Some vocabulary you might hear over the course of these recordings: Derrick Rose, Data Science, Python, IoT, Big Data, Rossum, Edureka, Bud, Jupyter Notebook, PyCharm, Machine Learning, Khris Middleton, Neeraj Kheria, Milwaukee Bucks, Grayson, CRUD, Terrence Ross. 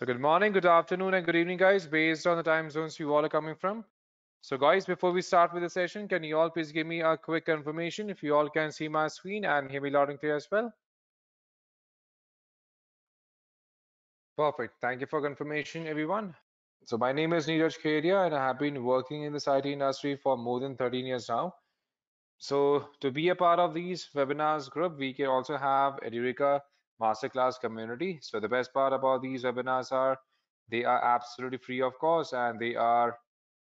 So good morning, good afternoon, and good evening, guys, based on the time zones you all are coming from. So guys, before we start with the session, can you all please give me a quick confirmation if you all can see my screen and hear me loud and clear as well? Perfect. Thank you for confirmation, everyone. So my name is Neeraj Kheria, and I have been working in this IT industry for more than 13 years now. So to be a part of these webinars group, we can also have Edureka masterclass community. So the best part about these webinars are they are absolutely free of course, and they are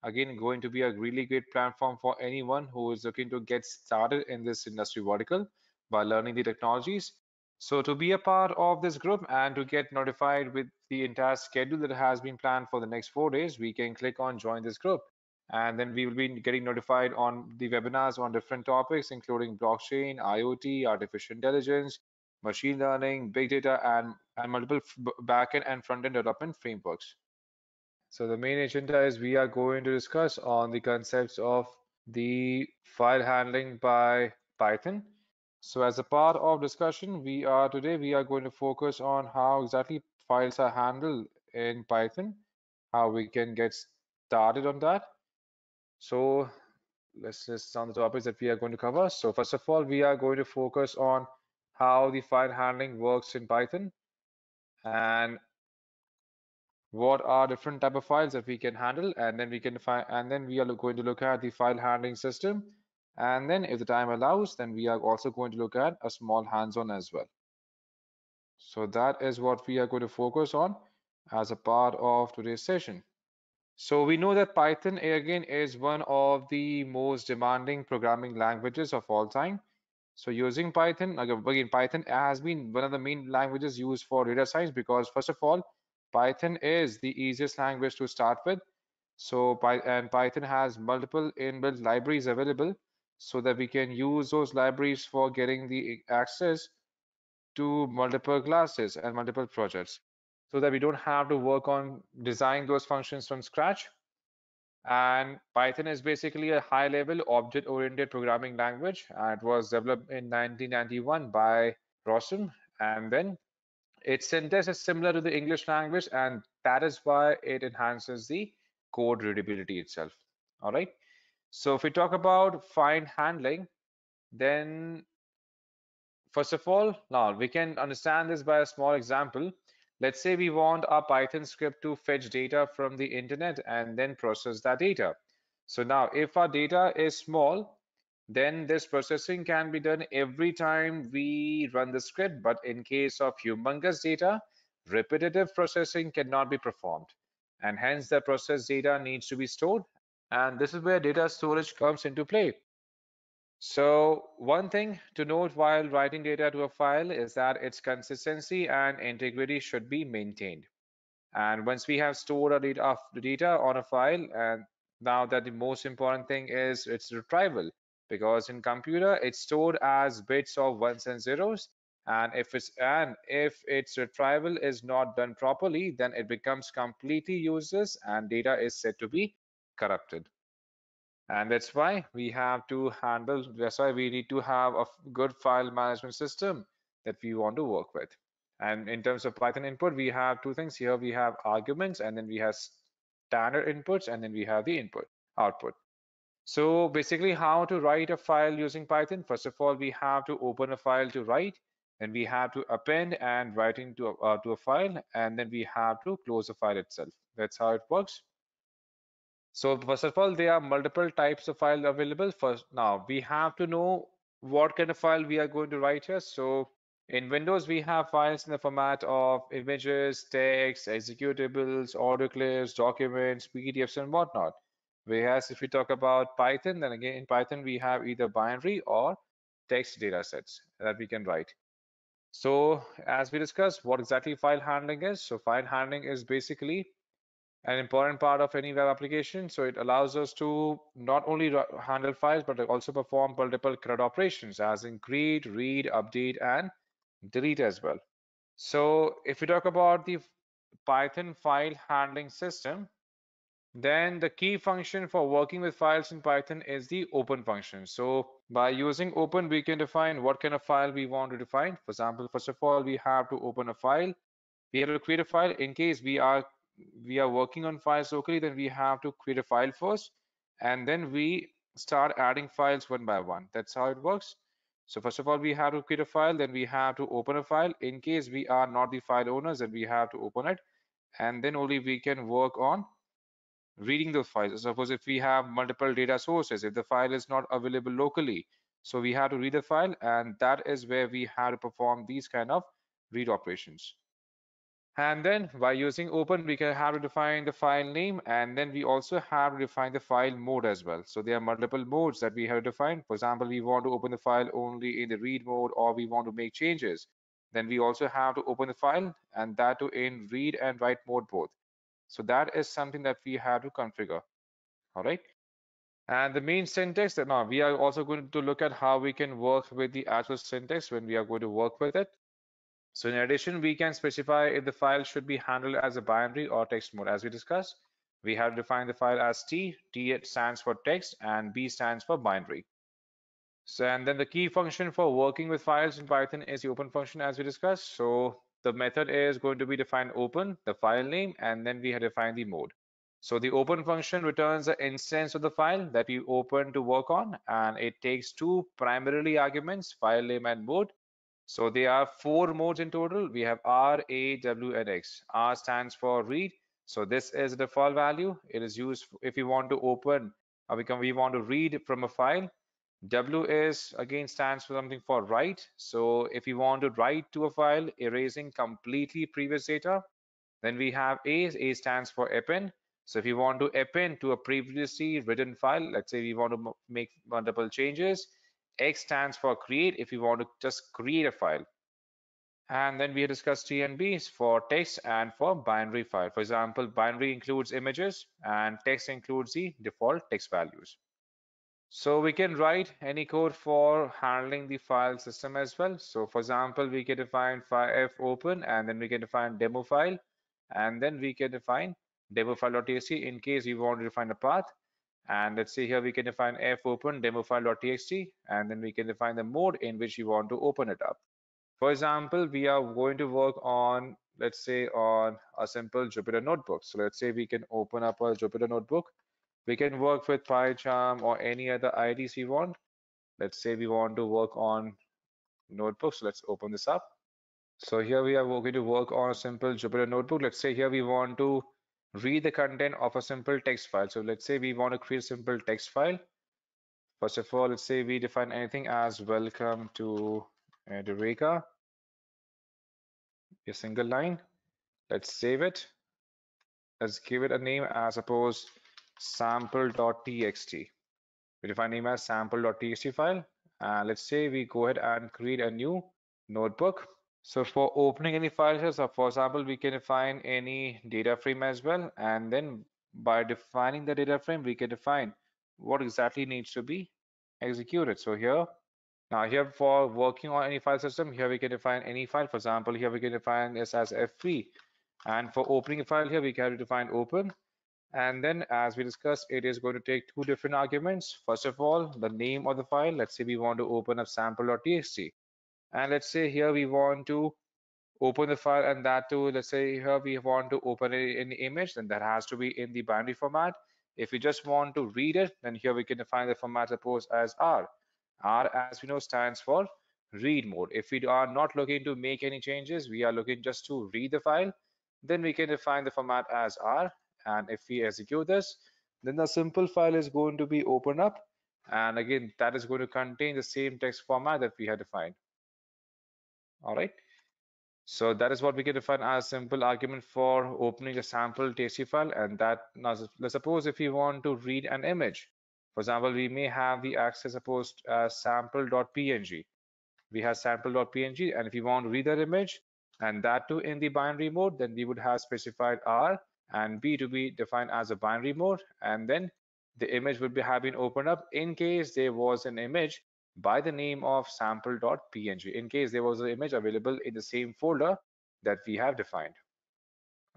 again going to be a really great platform for anyone who is looking to get started in this industry vertical by learning the technologies. So to be a part of this group and to get notified with the entire schedule that has been planned for the next 4 days, we can click on join this group, and then we will be getting notified on the webinars on different topics including blockchain, IoT, artificial intelligence, machine learning, big data, and multiple back-end and front-end development frameworks. So the main agenda is we are going to discuss on the concepts of the file handling by Python. So as a part of discussion, today we are going to focus on how exactly files are handled in Python, how we can get started on that. So let's list down the topics that we are going to cover. So first of all, we are going to focus on how the file handling works in Python and what are different type of files that we can handle, and then we are going to look at the file handling system, and then if the time allows, then we are also going to look at a small hands-on as well. So that is what we are going to focus on as a part of today's session. So we know that Python again is one of the most demanding programming languages of all time. So using Python, again, Python has been one of the main languages used for data science because first of all, Python is the easiest language to start with. So Python has multiple inbuilt libraries available so that we can use those libraries for getting the access to multiple classes and multiple projects so that we don't have to work on designing those functions from scratch. And Python is basically a high-level object-oriented programming language, and it was developed in 1991 by Rossum. And then its syntax is similar to the English language, and that is why it enhances the code readability itself. All right. So if we talk about file handling, then first of all, now we can understand this by a small example. Let's say we want our Python script to fetch data from the internet and then process that data. So now if our data is small, then this processing can be done every time we run the script. But in case of humongous data, repetitive processing cannot be performed, and hence the processed data needs to be stored. And this is where data storage comes into play. So one thing to note while writing data to a file is that its consistency and integrity should be maintained. And once we have stored our data on a file, and now that the most important thing is its retrieval, because in computer it's stored as bits of ones and zeros, and if its retrieval is not done properly, then it becomes completely useless and data is said to be corrupted. And that's why we need to have a good file management system that we want to work with. And in terms of Python input, we have two things here. We have arguments, and then we have standard inputs, and then we have the input output. So basically, how to write a file using Python. First of all, we have to open a file to write, then we have to append and write into a file, and then we have to close the file itself. That's how it works. So first of all, there are multiple types of file available. First, now we have to know what kind of file we are going to write here. So in Windows, we have files in the format of images, text, executables, audio clips, documents, PDFs, and whatnot. Whereas if we talk about Python, then again in Python, we have either binary or text data sets that we can write. So as we discussed, what exactly file handling is. So file handling is basically an important part of any web application. So it allows us to not only handle files, but also perform multiple CRUD operations as in create, read, update, and delete as well. So if we talk about the Python file handling system, then the key function for working with files in Python is the open function. So by using open, we can define what kind of file we want to define. For example, first of all, we have to open a file. we have to create a file. In case we are working on files locally, then we have to create a file first, and then we start adding files one by one. That's how it works. So first of all, we have to create a file, then we have to open a file. In case we are not the file owners, then we have to open it, and then only we can work on reading those files. Suppose if we have multiple data sources, if the file is not available locally, so we have to read the file, and that is where we have to perform these kind of read operations. And then by using open, we can have to define the file name, and then we also have to define the file mode as well. So there are multiple modes that we have to define. For example, we want to open the file only in the read mode, or we want to make changes. Then we also have to open the file, and that too in read and write mode both. So that is something that we have to configure. All right. And the main syntax that now we are also going to look at how we can work with the actual syntax when we are going to work with it. So in addition, we can specify if the file should be handled as a binary or text mode. As we discussed, we have to define the file as T. T stands for text and B stands for binary. So, and then the key function for working with files in Python is the open function, as we discussed. So the method is going to be defined open, the file name, and then we have defined the mode. So the open function returns the instance of the file that we open to work on, and it takes two primarily arguments, file name and mode. So there are four modes in total. We have R, A, W, and X. R stands for read. So this is the default value. It is used if you want to open or we want to read from a file. W is again stands for something for write. So if you want to write to a file, erasing completely previous data. Then we have A. A stands for append. So if you want to append to a previously written file, let's say we want to make multiple changes. X stands for create if you want to just create a file. And then we discussed T and B for text and for binary file. For example, binary includes images and text includes the default text values. So we can write any code for handling the file system as well. So for example, we can define file f open, and then we can define demo file, and then we can define demo file.txt in case we want to define a path. And let's say here we can define f open demo file.txt, and then we can define the mode in which you want to open it up. For example, we are going to work on, let's say, on a simple Jupyter Notebook. So let's say we can open up a Jupyter Notebook. We can work with PyCharm or any other IDs we want. Let's say we want to work on notebooks. So let's open this up. So here we are going to work on a simple Jupyter Notebook. Let's say here we want to read the content of a simple text file. So let's say we want to create a simple text file. First of all, let's say we define anything as welcome to Edureka, a single line. Let's save it. Let's give it a name as suppose sample.txt. We define name as sample.txt file. And let's say we go ahead and create a new notebook. So for opening any files, for example, we can define any data frame as well. And then by defining the data frame, we can define what exactly needs to be executed. So here, now here for working on any file system, here we can define any file. For example, here we can define this as F3. And for opening a file here, we can define open. And then as we discussed, it is going to take two different arguments. First of all, the name of the file. Let's say we want to open up sample.txt. And let's say here we want to open the file, and that too, let's say here we want to open it in the image, then that has to be in the binary format. If you just want to read it, then here we can define the format suppose as R. R, as we know, stands for read mode. If we are not looking to make any changes, we are looking just to read the file, then we can define the format as R. And if we execute this, then the simple file is going to be opened up. And again, that is going to contain the same text format that we had defined. All right, so that is what we can define as simple argument for opening a sample.txt file. And that now, let's suppose if we want to read an image, for example, we may have the access supposed as sample.png. We have sample.png, and if you want to read that image, and that too in the binary mode, then we would have specified R and B to be defined as a binary mode, and then the image would be having opened up in case there was an image by the name of sample.png, in case there was an image available in the same folder that we have defined.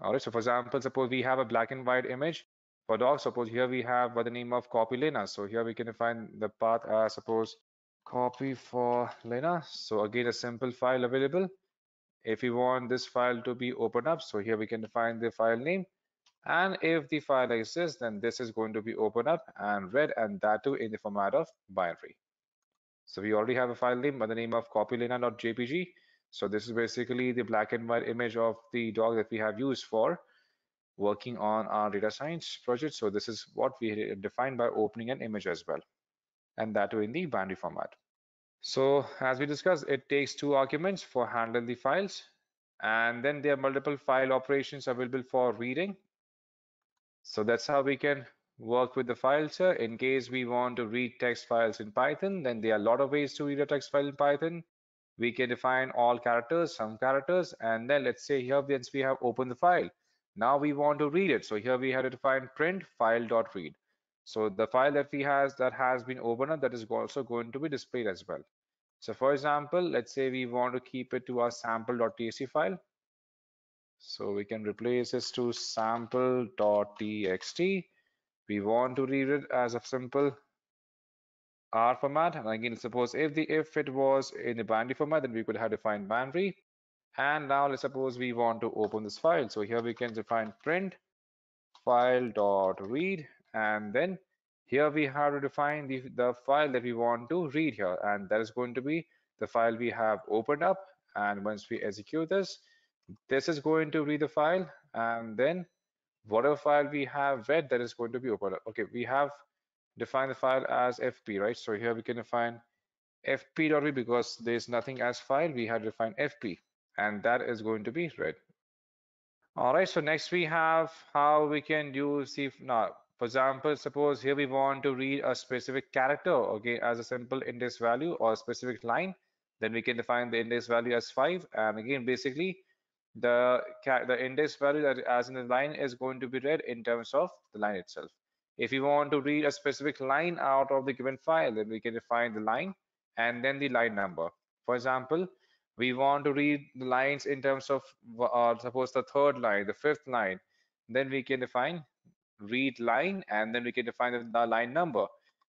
All right, so for example, suppose we have a black and white image for dogs. Suppose here we have by the name of copy Lena. So here we can define the path as suppose copy for Lena. So again, a simple file available. If you want this file to be opened up, so here we can define the file name, and if the file exists, then this is going to be opened up and read, and that too in the format of binary. So we already have a file name by the name of copylena.jpg. So this is basically the black and white image of the dog that we have used for working on our data science project. So this is what we defined by opening an image as well, and that too in the binary format. So as we discussed, it takes two arguments for handling the files, and then there are multiple file operations available for reading. So that's how we can work with the files here. In case we want to read text files in Python, then there are a lot of ways to read a text file in Python. We can define all characters, some characters, and then let's say here once we have opened the file, now we want to read it. So here we have to define print file.read. So the file that we has that has been opened up, that is also going to be displayed as well. So for example, let's say we want to keep it to our sample.txt file. So we can replace this to sample.txt. We want to read it as a simple R format. And again, suppose if it was in the binary format, then we could have defined binary. And now let's suppose we want to open this file. So here we can define print file.read. And then here we have to define the file that we want to read here, and that is going to be the file we have opened up. And once we execute this, this is going to read the file, and then whatever file we have read, that is going to be opened up. Okay, we have defined the file as fp, right? So here we can define fp.read because there's nothing as file. We have defined fp, and that is going to be read. All right, so next we have how we can use the now. For example, suppose here we want to read a specific character, okay, as a simple index value or a specific line, then we can define the index value as 5. And again, basically, the index value that as in the line is going to be read in terms of the line itself. If you want to read a specific line out of the given file, then we can define the line and then the line number. For example, we want to read the lines in terms of, suppose the third line, the fifth line, then we can define read line, and then we can define the line number.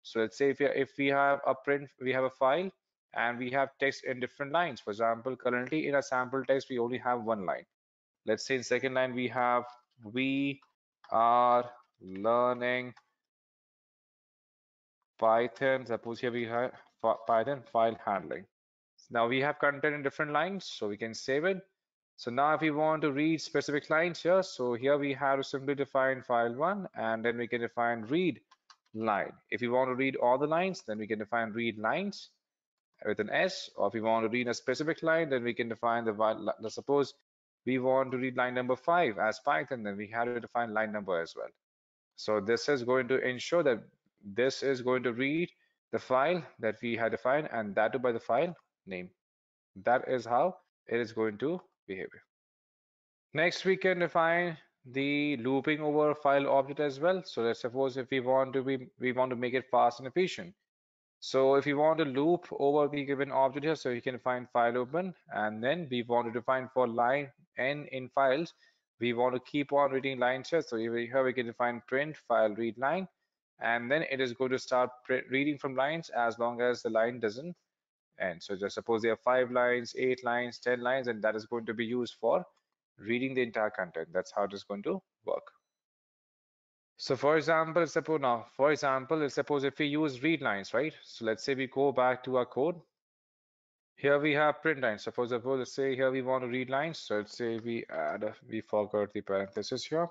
So let's say if we have a print, we have a file and we have text in different lines. For example, currently in a sample text we only have one line. Let's say in second line we have we are learning Python. Suppose here we have Python file handling. Now we have content in different lines, so we can save it. So now if we want to read specific lines here, so here we have to simply define file1, and then we can define read line. If you want to read all the lines, then we can define read lines with an S, or if you want to read a specific line, then we can define the suppose we want to read line number 5 as Python, then we have to define line number as well. So this is going to ensure that this is going to read the file that we had defined, and that too by the file name. That is how it is going to behavior. Next, we can define the looping over file object as well. So let's suppose if we want to make it fast and efficient. So if you want to loop over the given object here, so you can find file open, and then we want to define for line n in files. We want to keep on reading lines here. So here we can define print file read line, and then it is going to start reading from lines as long as the line doesn't. And so just suppose there are 5 lines, 8 lines, 10 lines, and that is going to be used for reading the entire content. That's how it is going to work. So for example, if we use read lines, right? So let's say we go back to our code. Here we have print lines. Suppose let's say here we want to read lines. So let's say we forgot the parenthesis here.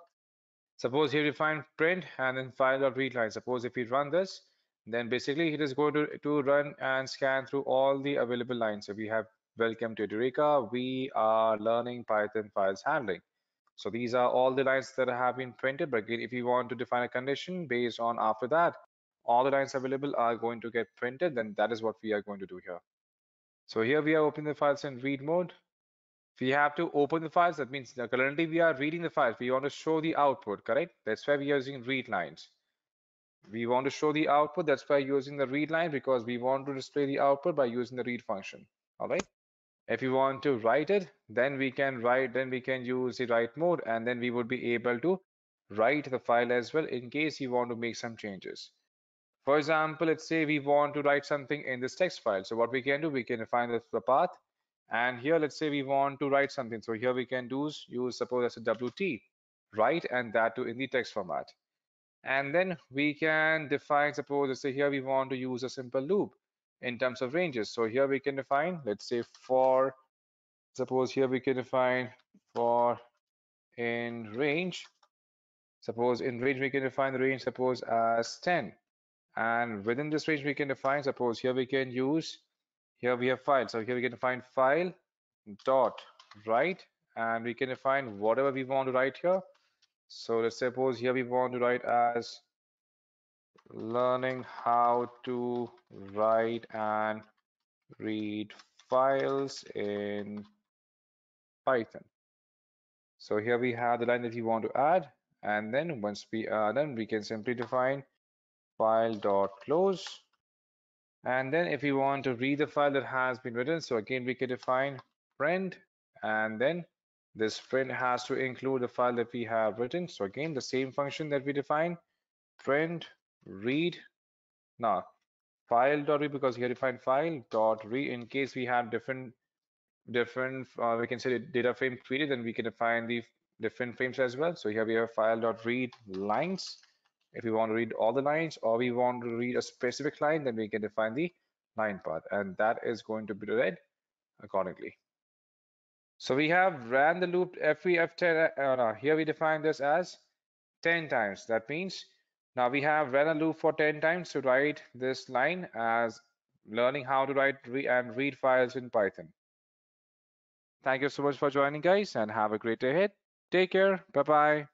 Suppose here we find print and then file.read line. Suppose if we run this, then basically it is going to run and scan through all the available lines. So we have welcome to Edureka, we are learning Python files handling. So these are all the lines that have been printed, but again, if you want to define a condition based on after that, all the lines available are going to get printed, then that is what we are going to do here. So here we are opening the files in read mode. We have to open the files, that means currently we are reading the files. We want to show the output, correct? That's why we are using read lines. We want to show the output, that's by using the read line, because we want to display the output by using the read function. All right, if you want to write it, then we can write, then we can use the write mode, and then we would be able to write the file as well in case you want to make some changes. For example, let's say we want to write something in this text file. So what we can do, we can define the path, And here, let's say we want to write something. So here we can use suppose as a WT, right? And that too in the text format. And then we can define, suppose, let's say here we want to use a simple loop in terms of ranges. So here we can define, let's say for, suppose here we can define for in range. Suppose in range, we can define the range, suppose as 10. And within this range, we can define, suppose here we can use, here we have file. So here we can define file dot write, and we can define whatever we want to write here. So let's suppose here we want to write as learning how to write and read files in Python. So here we have the line that we want to add, and then once we are done, we can simply define file dot close. And then if you want to read the file that has been written, so again we can define print, and then this print has to include the file that we have written. So again, the same function that we define, print, read. Now, file.read, because here define file.read. In case we have different we can say data frame created, then we can define the different frames as well. So here we have file.read lines. If we want to read all the lines, or we want to read a specific line, then we can define the line path, and that is going to be read accordingly. So we have ran the loop here we define this as 10 times. That means now we have ran a loop for 10 times to write this line as learning how to write and read files in Python. Thank you so much for joining, guys, and have a great day ahead. Take care. Bye-bye.